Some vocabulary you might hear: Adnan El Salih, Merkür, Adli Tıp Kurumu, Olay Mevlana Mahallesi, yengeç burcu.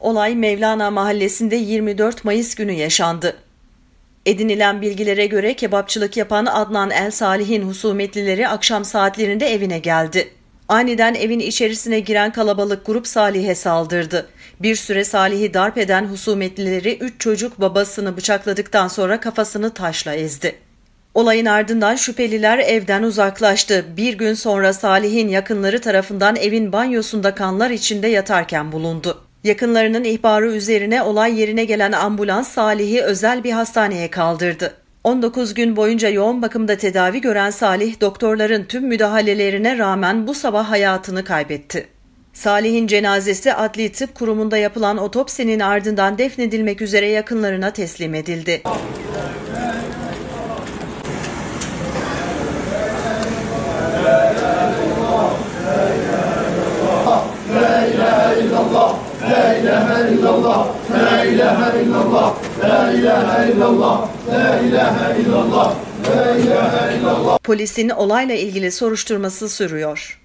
Olay Mevlana Mahallesi'nde 24 Mayıs günü yaşandı. Edinilen bilgilere göre kebapçılık yapan Adnan El Salih'in husumetlileri akşam saatlerinde evine geldi. Aniden evin içerisine giren kalabalık grup Salih'e saldırdı. Bir süre Salih'i darp eden husumetlileri 3 çocuk babasını bıçakladıktan sonra kafasını taşla ezdi. Olayın ardından şüpheliler evden uzaklaştı. Bir gün sonra Salih'in yakınları tarafından evin banyosunda kanlar içinde yatarken bulundu. Yakınlarının ihbarı üzerine olay yerine gelen ambulans Salih'i özel bir hastaneye kaldırdı. 19 gün boyunca yoğun bakımda tedavi gören Salih, doktorların tüm müdahalelerine rağmen bu sabah hayatını kaybetti. Salih'in cenazesi Adli Tıp Kurumu'nda yapılan otopsinin ardından defnedilmek üzere yakınlarına teslim edildi. La ilahe illallah, la ilahe illallah, la ilahe illallah, la ilahe illallah. Polisin olayla ilgili soruşturması sürüyor.